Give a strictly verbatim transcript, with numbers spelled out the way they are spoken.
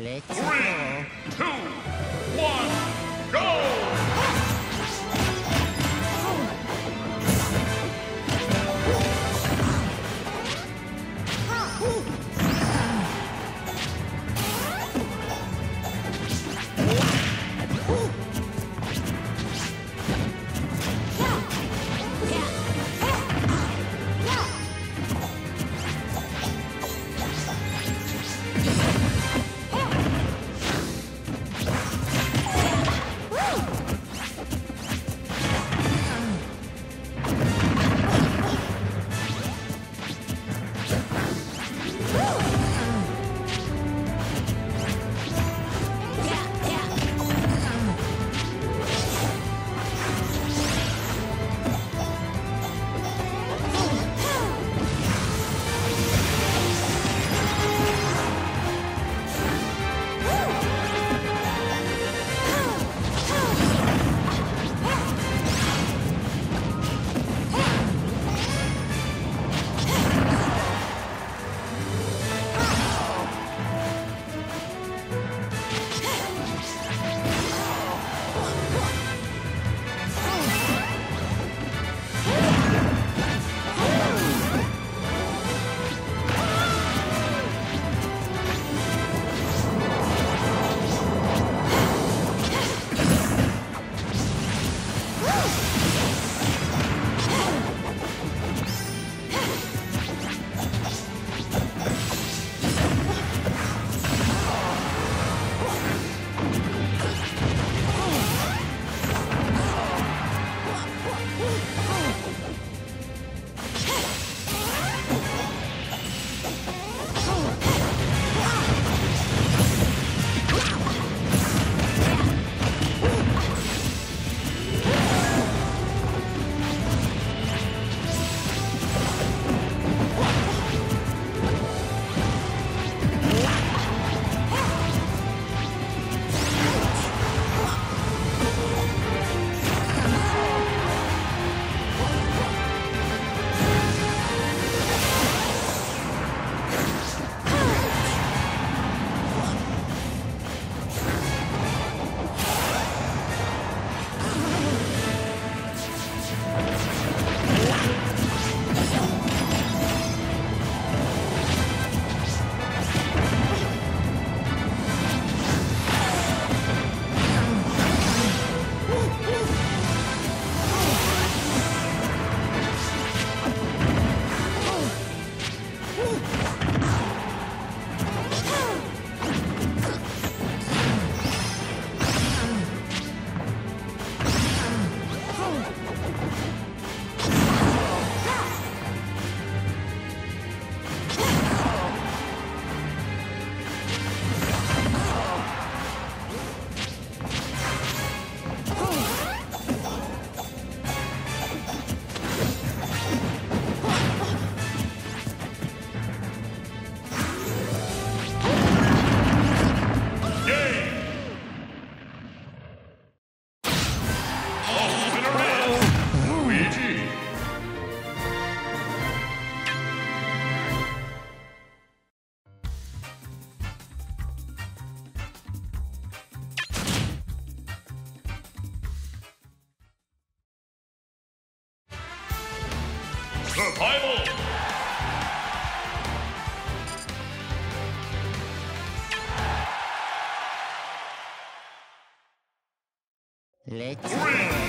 Let's Three, go. two, one, go! Survival! Let's Three.